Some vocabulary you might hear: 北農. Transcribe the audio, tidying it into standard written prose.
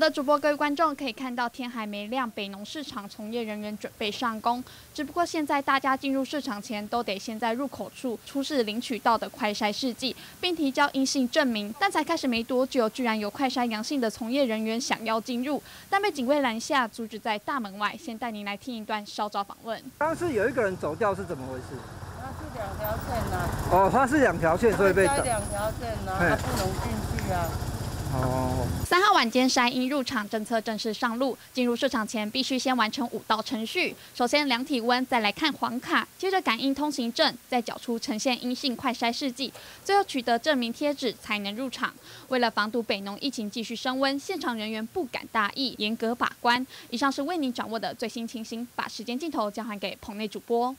好的，主播，各位观众可以看到，天还没亮，北农市场从业人员准备上工。只不过现在大家进入市场前，都得先在入口处出示领取到的快筛试剂，并提交阴性证明。但才开始没多久，居然有快筛阳性的从业人员想要进入，但被警卫拦下，阻止在大门外。先带您来听一段稍早访问。当时有一个人走掉是怎么回事？他是两条线啊。哦，他是两条线，所以被。他两条线啊，他不能进去啊。 3号晚间筛阴入场政策正式上路，进入市场前必须先完成5道程序，首先量体温，再来看黄卡，接着感应通行证，再缴出呈现阴性快筛试剂，最后取得证明贴纸才能入场。为了防堵北农疫情继续升温，现场人员不敢大意，严格把关。以上是为您掌握的最新情形，把时间镜头交还给棚内主播。